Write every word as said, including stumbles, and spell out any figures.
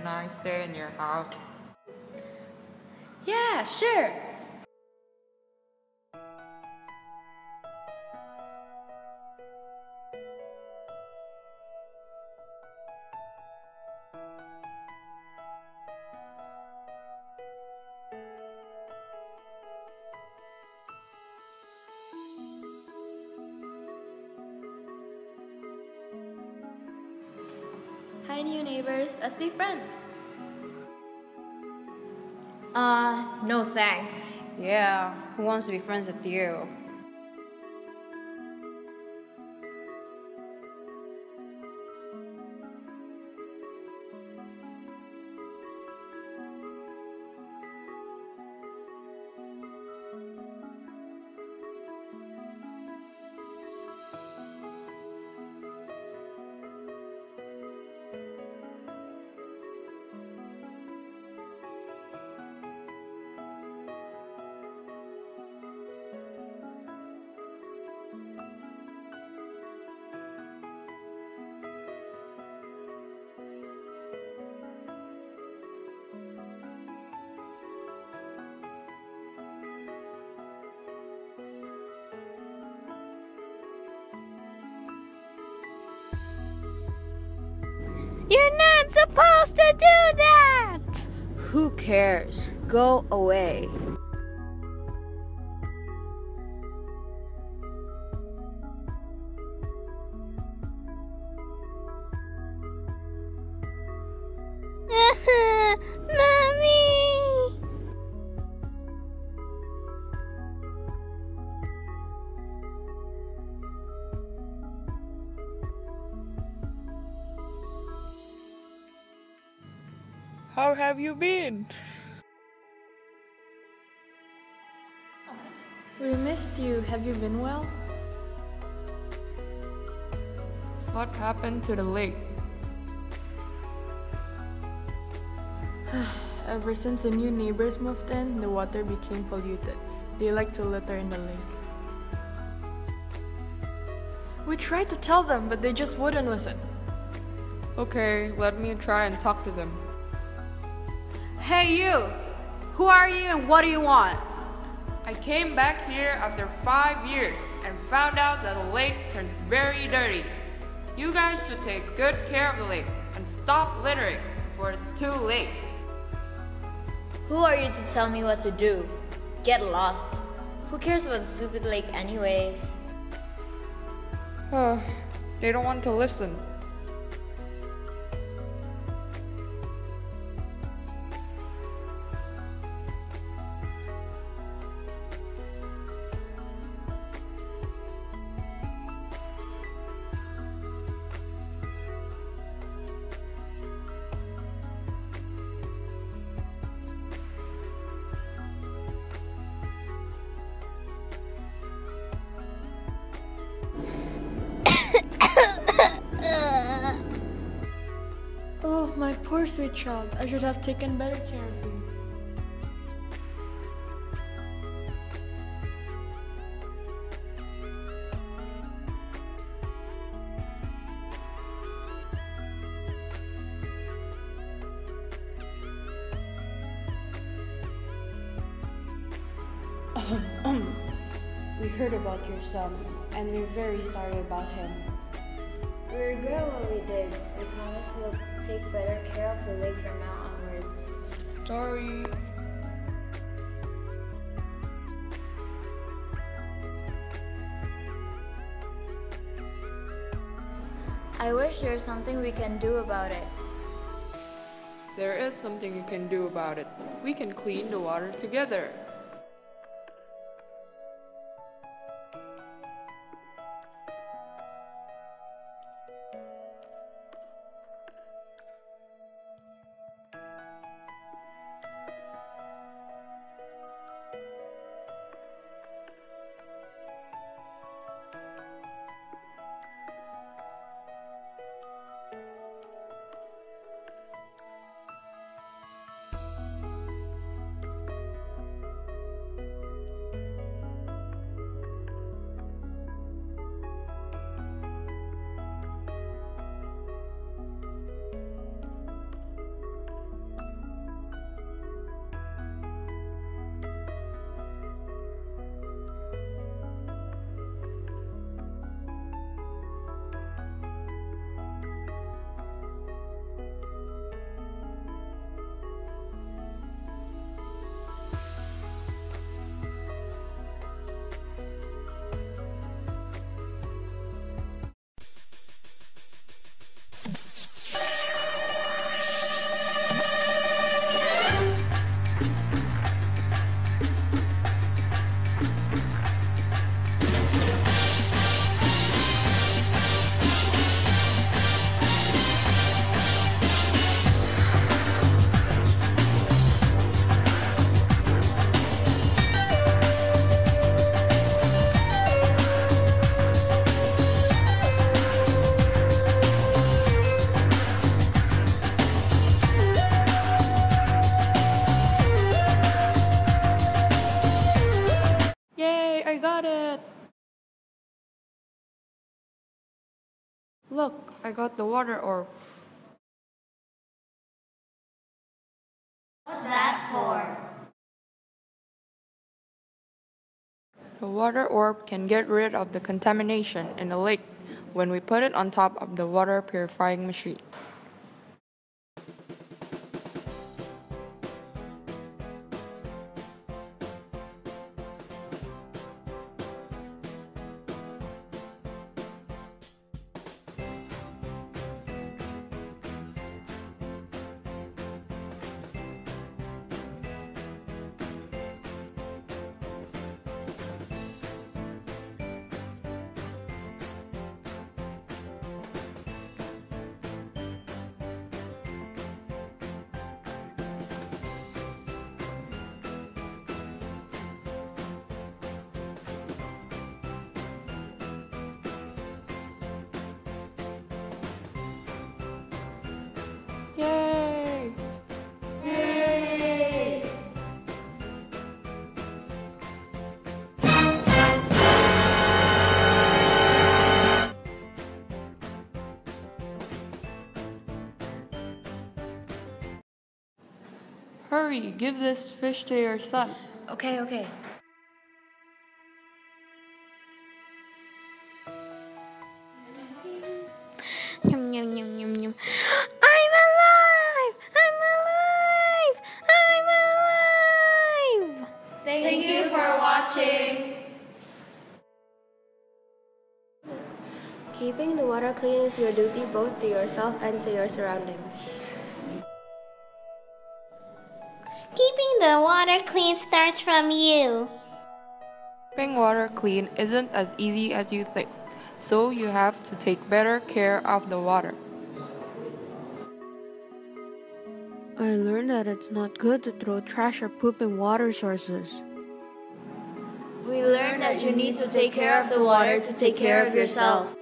Can I stay in your house? Yeah, sure. Hi, new neighbors, let's be friends. Uh, no thanks. Yeah, who wants to be friends with you? You're not supposed to do that! Who cares? Go away. How have you been? We missed you. Have you been well? What happened to the lake? Ever since the new neighbors moved in, the water became polluted. They like to litter in the lake. We tried to tell them, but they just wouldn't listen. Okay, let me try and talk to them. Hey you! Who are you and what do you want? I came back here after five years and found out that the lake turned very dirty. You guys should take good care of the lake and stop littering before it's too late. Who are you to tell me what to do? Get lost. Who cares about the stupid lake anyways? Oh, they don't want to listen. Oh, my poor sweet child. I should have taken better care of you. We heard about your son, and we're very sorry about him. We regret what we did. We promise we'll take better care of the lake from now onwards. Sorry. I wish there was something we can do about it. There is something you can do about it. We can clean the water together. look, I got the water orb. What's that for? The water orb can get rid of the contamination in the lake when we put it on top of the water purifying machine. Yay! Yay! Hurry, give this fish to your son. Okay, okay. Yum, yum, yum, yum, yum. Thank you for watching. Keeping the water clean is your duty both to yourself and to your surroundings. Keeping the water clean starts from you. Keeping water clean isn't as easy as you think, so you have to take better care of the water. I learned that it's not good to throw trash or poop in water sources. We learned that you need to take care of the water to take care of yourself.